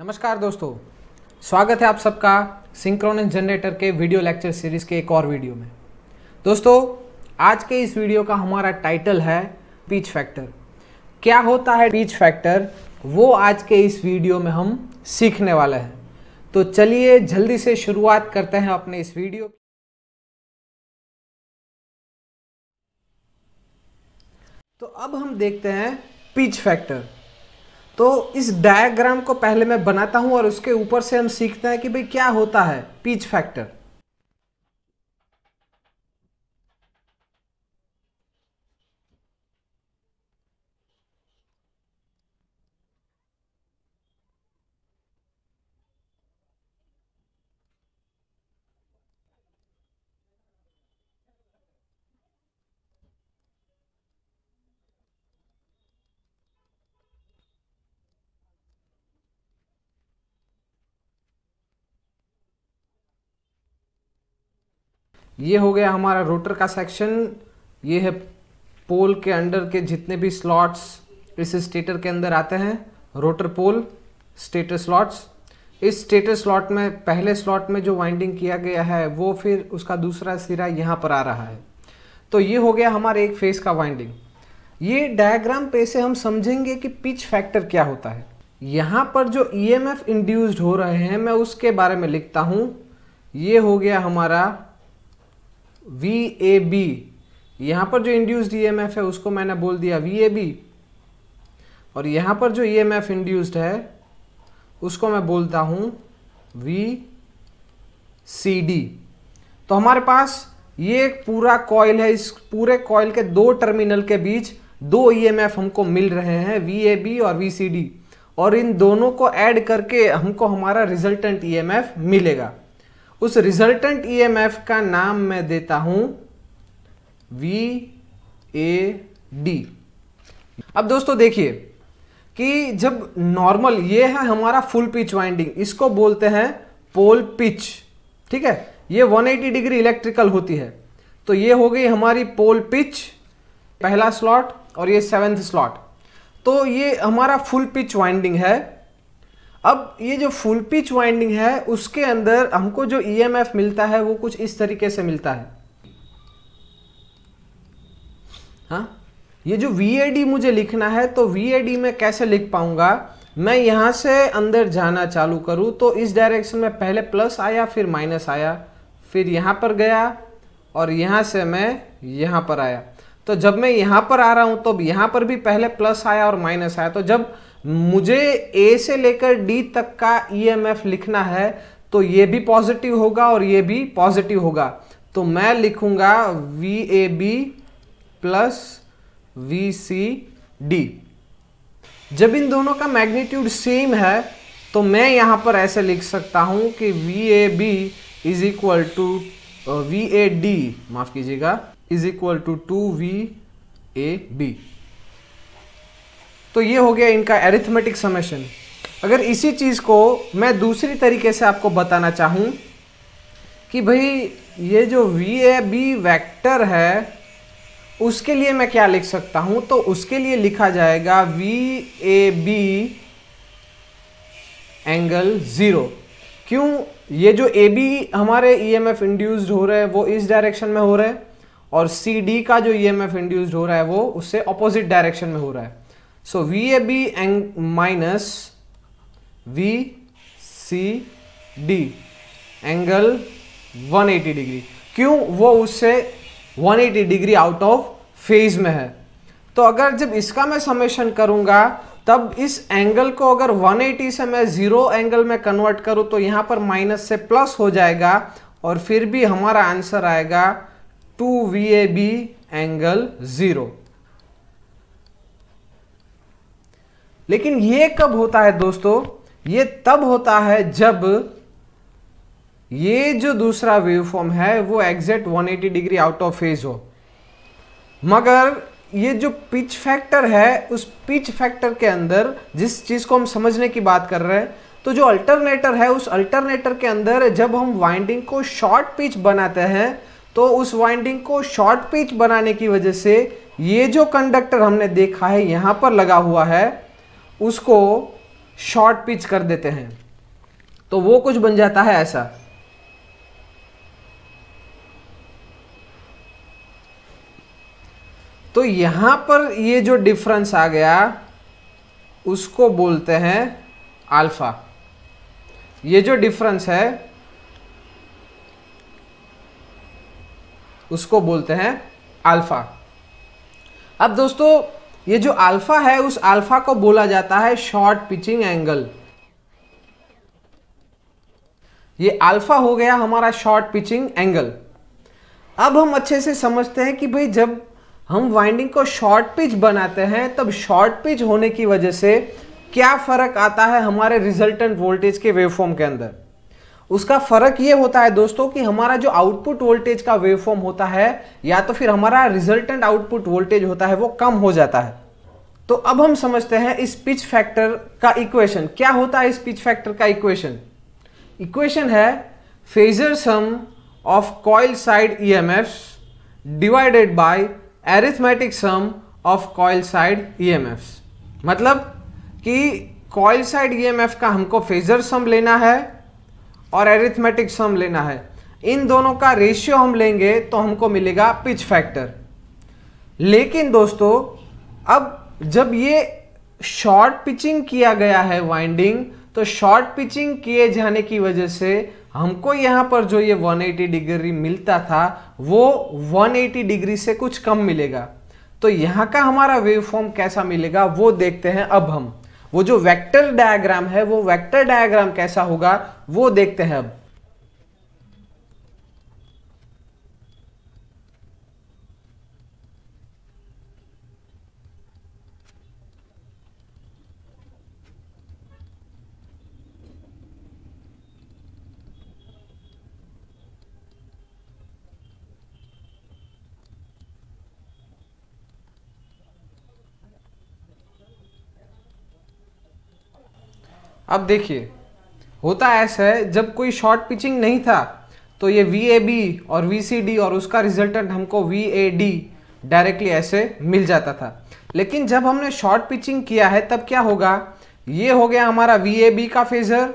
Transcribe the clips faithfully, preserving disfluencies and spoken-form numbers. नमस्कार दोस्तों, स्वागत है आप सबका सिंक्रोनस जनरेटर के वीडियो लेक्चर सीरीज़ के एक और वीडियो में। दोस्तों, आज के इस वीडियो का हमारा टाइटल है पिच फैक्टर। क्या होता है पिच फैक्टर, वो आज के इस वीडियो में हम सीखने वाले हैं। तो चलिए जल्दी से शुरुआत करते हैं अपने इस वीडियो। तो अब हम देखते हैं पिच फैक्टर। तो इस डायग्राम को पहले मैं बनाता हूं और उसके ऊपर से हम सीखते हैं कि भाई क्या होता है पिच फैक्टर। ये हो गया हमारा रोटर का सेक्शन, ये है पोल के अंडर के जितने भी स्लॉट्स इस स्टेटर के अंदर आते हैं, रोटर पोल, स्टेटर स्लॉट्स। इस स्टेटर स्लॉट में पहले स्लॉट में जो वाइंडिंग किया गया है वो फिर उसका दूसरा सिरा यहाँ पर आ रहा है। तो ये हो गया हमारे एक फेस का वाइंडिंग। ये डायग्राम पे से हम समझेंगे कि पिच फैक्टर क्या होता है। यहाँ पर जो ई एम एफ इंड्यूस्ड हो रहे हैं मैं उसके बारे में लिखता हूँ। ये हो गया हमारा V A B। यहाँ पर जो इंड्यूस्ड E M F है उसको मैंने बोल दिया V A B, और यहाँ पर जो E M F इंड्यूस्ड है उसको मैं बोलता हूँ V C D। तो हमारे पास ये एक पूरा कॉइल है। इस पूरे कॉइल के दो टर्मिनल के बीच दो E M F हमको मिल रहे हैं, V A B और V C D, और इन दोनों को ऐड करके हमको हमारा रिजल्टेंट E M F मिलेगा। उस रिजल्टेंट E M F का नाम मैं देता हूं V A D। अब दोस्तों देखिए कि जब नॉर्मल, ये है हमारा फुल पिच वाइंडिंग, इसको बोलते हैं पोल पिच, ठीक है। ये एक सौ अस्सी डिग्री इलेक्ट्रिकल होती है। तो ये हो गई हमारी पोल पिच, पहला स्लॉट, और ये सेवेंथ स्लॉट। तो ये हमारा फुल पिच वाइंडिंग है। अब ये जो फुल पिच वाइंडिंग है उसके अंदर हमको जो E M F मिलता है वो कुछ इस तरीके से मिलता है। हाँ, ये जो V A D मुझे लिखना है, तो V A D में कैसे लिख पाऊंगा, मैं यहाँ से अंदर जाना चालू करूँ तो इस डायरेक्शन में पहले प्लस आया, फिर माइनस आया, फिर यहाँ पर गया, और यहाँ से मैं यहाँ पर आया। तो जब मैं यहाँ पर आ रहा हूँ तो यहाँ पर भी पहले प्लस आया और माइनस आया। तो जब मुझे A से लेकर D तक का E M F लिखना है तो ये भी पॉजिटिव होगा और ये भी पॉजिटिव होगा। तो मैं लिखूंगा V A B plus V C D। जब इन दोनों का मैग्नीट्यूड सेम है तो मैं यहाँ पर ऐसे लिख सकता हूँ कि V A B is equal to V A D, माफ कीजिएगा, is equal to two V A B। तो ये हो गया इनका एरिथमेटिक समेशन। अगर इसी चीज़ को मैं दूसरी तरीके से आपको बताना चाहूँ कि भाई ये जो V A B वेक्टर है उसके लिए मैं क्या लिख सकता हूँ, तो उसके लिए लिखा जाएगा V A B angle zero. क्यों, ये जो A B हमारे E M F इंड्यूस्ड हो रहे हैं वो इस डायरेक्शन में हो रहे हैं, और C D का जो E M F इंड्यूस्ड हो रहा है वो उससे अपोजिट डायरेक्शन में हो रहा है। So V A B angle minus V C D angle एक सौ अस्सी डिग्री। क्यों, वो उससे एक सौ अस्सी डिग्री आउट ऑफ फेज में है। तो अगर जब इसका मैं समेशन करूंगा तब इस एंगल को अगर एक सौ अस्सी से मैं ज़ीरो एंगल में कन्वर्ट करूं तो यहाँ पर माइनस से प्लस हो जाएगा, और फिर भी हमारा आंसर आएगा two V A B angle zero. लेकिन ये कब होता है दोस्तों, ये तब होता है जब ये जो दूसरा वेवफॉर्म है वो एग्जैक्ट एक सौ अस्सी डिग्री आउट ऑफ फेज हो। मगर ये जो पिच फैक्टर है उस पिच फैक्टर के अंदर जिस चीज़ को हम समझने की बात कर रहे हैं, तो जो अल्टरनेटर है उस अल्टरनेटर के अंदर जब हम वाइंडिंग को शॉर्ट पिच बनाते हैं तो उस वाइंडिंग को शॉर्ट पिच बनाने की वजह से ये जो कंडक्टर हमने देखा है यहाँ पर लगा हुआ है उसको शॉर्ट पिच कर देते हैं तो वो कुछ बन जाता है ऐसा। तो यहां पर ये जो डिफरेंस आ गया उसको बोलते हैं अल्फा। ये जो डिफरेंस है उसको बोलते हैं अल्फा। अब दोस्तों ये जो अल्फा है उस अल्फा को बोला जाता है शॉर्ट पिचिंग एंगल। ये अल्फा हो गया हमारा शॉर्ट पिचिंग एंगल। अब हम अच्छे से समझते हैं कि भाई जब हम वाइंडिंग को शॉर्ट पिच बनाते हैं तब शॉर्ट पिच होने की वजह से क्या फ़र्क आता है हमारे रिजल्टेंट वोल्टेज के वेवफॉर्म के अंदर। उसका फ़र्क ये होता है दोस्तों कि हमारा जो आउटपुट वोल्टेज का वेवफॉर्म होता है या तो फिर हमारा रिजल्टेंट आउटपुट वोल्टेज होता है वो कम हो जाता है। तो अब हम समझते हैं इस पिच फैक्टर का इक्वेशन क्या होता है। इस पिच फैक्टर का इक्वेशन इक्वेशन है phasor sum of coil side EMFs divided by arithmetic sum of coil side EMFs. मतलब कि कॉइल साइड ईएमएफ का हमको फेजर सम लेना है और एरिथमेटिक सम लेना है। इन दोनों का रेशियो हम लेंगे तो हमको मिलेगा पिच फैक्टर। लेकिन दोस्तों अब जब ये शॉर्ट पिचिंग किया गया है वाइंडिंग तो शॉर्ट पिचिंग किए जाने की वजह से हमको यहाँ पर जो ये एक सौ अस्सी डिग्री मिलता था वो एक सौ अस्सी डिग्री से कुछ कम मिलेगा। तो यहाँ का हमारा वेवफॉर्म कैसा मिलेगा वो देखते हैं। अब हम वो जो वेक्टर डायग्राम है वो वेक्टर डायग्राम कैसा होगा वो देखते हैं। अब अब देखिए होता ऐसा है जब कोई शॉर्ट पिचिंग नहीं था तो ये V A B और V C D और उसका रिजल्टेंट हमको V A D डायरेक्टली ऐसे मिल जाता था। लेकिन जब हमने शॉर्ट पिचिंग किया है तब क्या होगा, ये हो गया हमारा V A B का फेजर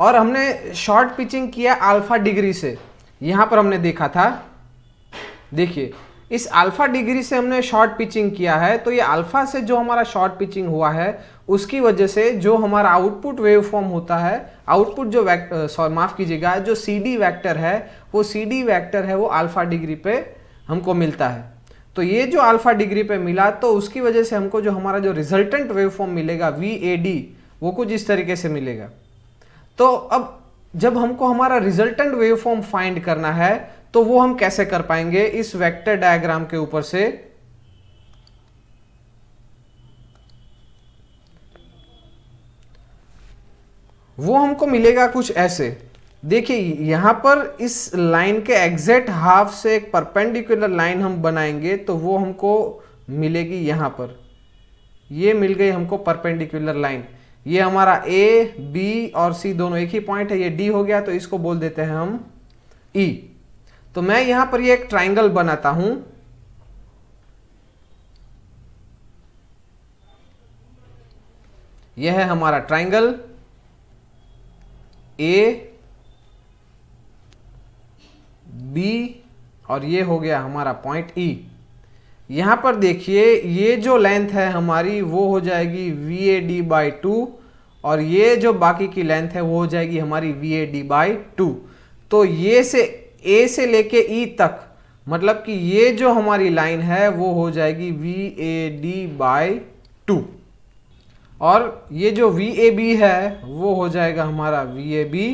और हमने शॉर्ट पिचिंग किया अल्फा डिग्री से। यहाँ पर हमने देखा था, देखिए इस अल्फा डिग्री से हमने शॉर्ट पिचिंग किया है तो ये अल्फा से जो हमारा शॉर्ट पिचिंग हुआ है उसकी वजह से जो हमारा आउटपुट वेवफॉर्म होता है, आउटपुट जो वेक्टर सॉरी माफ़ कीजिएगा जो सीडी वेक्टर है वो सीडी वेक्टर है वो अल्फा डिग्री पे हमको मिलता है। तो ये जो अल्फा डिग्री पे मिला तो उसकी वजह से हमको जो हमारा जो रिजल्टेंट वेवफॉर्म मिलेगा V A D वो कुछ इस तरीके से मिलेगा। तो अब जब हमको हमारा रिजल्टेंट वेवफॉर्म फाइंड करना है तो वो हम कैसे कर पाएंगे इस वेक्टर डायग्राम के ऊपर से। वो हमको मिलेगा कुछ ऐसे, देखिए यहाँ पर इस लाइन के एग्जैक्ट हाफ से एक परपेंडिकुलर लाइन हम बनाएंगे तो वो हमको मिलेगी यहाँ पर। ये मिल गई हमको परपेंडिकुलर लाइन। ये हमारा A, B और C दोनों एक ही पॉइंट है। ये D हो गया तो इसको बोल देते हैं हम E। तो मैं यहाँ पर ये एक ट्राइंगल बनाता हूँ। यह है हमारा ट्राइंगल ए बी और ये हो गया हमारा पॉइंट ई। यहाँ पर देखिए ये जो लेंथ है हमारी वो हो जाएगी V A D by two और ये जो बाकी की लेंथ है वो हो जाएगी हमारी V A D by two. तो ये से ए से लेके ई तक मतलब कि ये जो हमारी लाइन है वो हो जाएगी V A D by two और ये जो V A B है वो हो जाएगा हमारा V A B।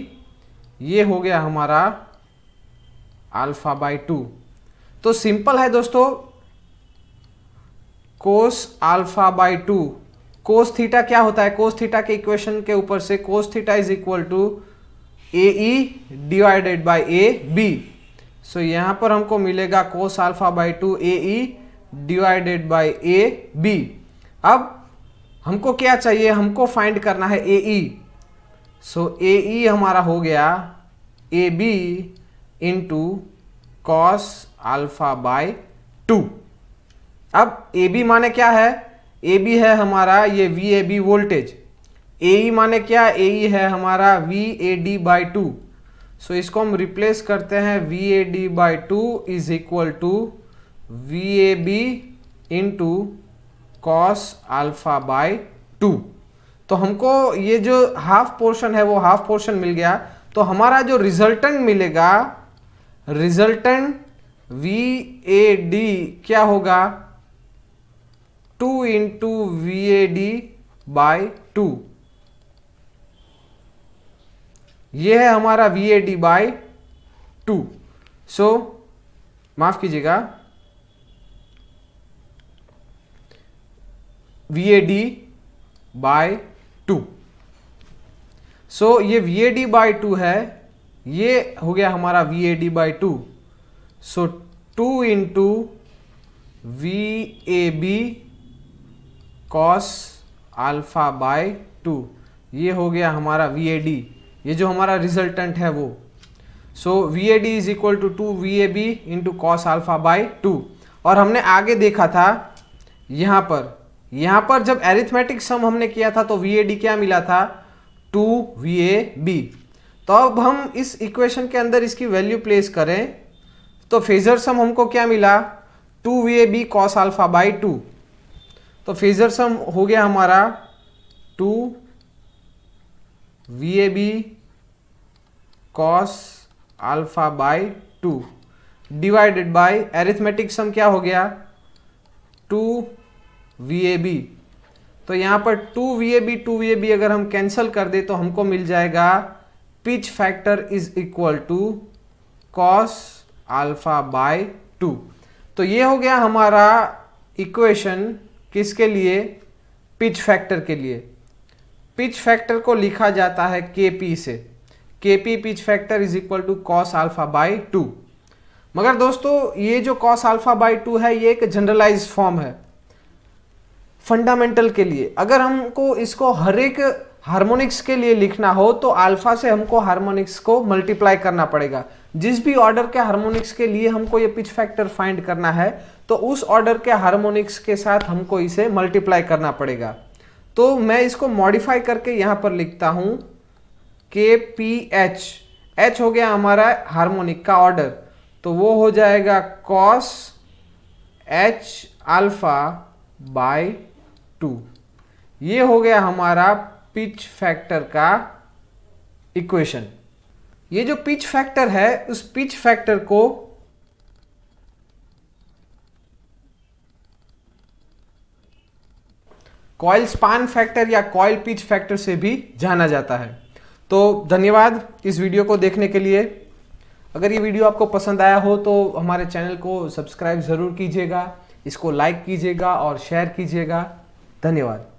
ये हो गया हमारा अल्फा बाई टू। तो सिंपल है दोस्तों, cos alpha by two. Cos theta क्या होता है, कोस थीटा के इक्वेशन के ऊपर से cos theta is equal to A E divided by A B. So यहाँ पर हमको मिलेगा cos alpha by two A E divided by A B. अब हमको क्या चाहिए, हमको फाइंड करना है ए ई। सो ए ई हमारा हो गया A B into cos alpha by two. अब ए बी माने क्या है, ए बी है हमारा ये V A B voltage, A E माने क्या, ए ई है हमारा V A D by two. So इसको हम रिप्लेस करते हैं V A D by two is equal to V A B into cos alpha by two. तो हमको ये जो हाफ पोर्शन है वो हाफ पोर्शन मिल गया। तो हमारा जो रिजल्टेंट मिलेगा, रिजल्टेंट वी ए डी क्या होगा, two into V A D by two. ये है हमारा V A D by two. So माफ कीजिएगा, V A D by two. So ये V A D by two है, ये हो गया हमारा V A D by two. So two into V A B cos alpha by two, ये हो गया हमारा वी ए डी, ये जो हमारा रिजल्टेंट है वो। So V A D is equal to two V A B into cos alpha by two. और हमने आगे देखा था यहाँ पर, यहाँ पर जब एरिथमेटिक सम हमने किया था तो वी ए डी क्या मिला था, टू वी ए बी। तो अब हम इस इक्वेशन के अंदर इसकी वैल्यू प्लेस करें तो फेजर सम हमको क्या मिला, two V A B cos alpha by two. तो फेजर सम हो गया हमारा two V A B cos alpha by two divided by arithmetic sum क्या हो गया, टू वी ए बी। तो यहाँ पर two V A B two V A B अगर हम कैंसिल कर दे तो हमको मिल जाएगा pitch factor is equal to cos alpha by two. तो ये हो गया हमारा इक्वेशन किसके लिए, पिच फैक्टर के लिए। पिच फैक्टर को लिखा जाता है के पी से, K P pitch factor is equal to cos alpha by two. मगर दोस्तों ये जो कॉस अल्फा बाय टू है ये एक जनरलाइज फॉर्म है फंडामेंटल के लिए। अगर हमको इसको हर एक हार्मोनिक्स के लिए लिखना हो तो अल्फा से हमको हार्मोनिक्स को मल्टीप्लाई करना पड़ेगा। जिस भी ऑर्डर के हार्मोनिक्स के लिए हमको ये पिच फैक्टर फाइंड करना है तो उस ऑर्डर के हार्मोनिक्स के साथ हमको इसे मल्टीप्लाई करना पड़ेगा। तो मैं इसको मॉडिफाई करके यहाँ पर लिखता हूँ के पी एच, एच हो गया हमारा हार्मोनिक का ऑर्डर, तो वो हो जाएगा cos H alpha by two. ये हो गया हमारा पिच फैक्टर का इक्वेशन। ये जो पिच फैक्टर है उस पिच फैक्टर को कॉइल स्पान फैक्टर या कॉइल पिच फैक्टर से भी जाना जाता है। तो धन्यवाद इस वीडियो को देखने के लिए। अगर ये वीडियो आपको पसंद आया हो तो हमारे चैनल को सब्सक्राइब ज़रूर कीजिएगा, इसको लाइक कीजिएगा और शेयर कीजिएगा। धन्यवाद।